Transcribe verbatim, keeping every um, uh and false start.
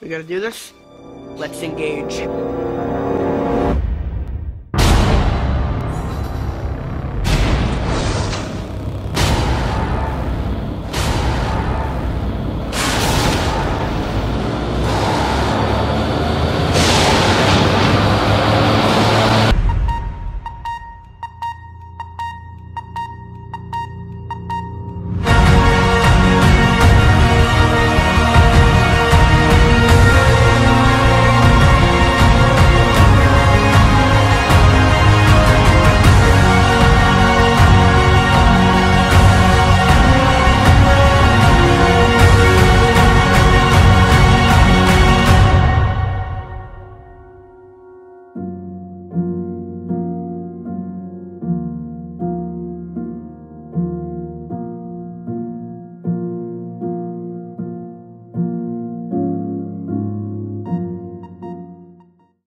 We gotta do this. Let's engage.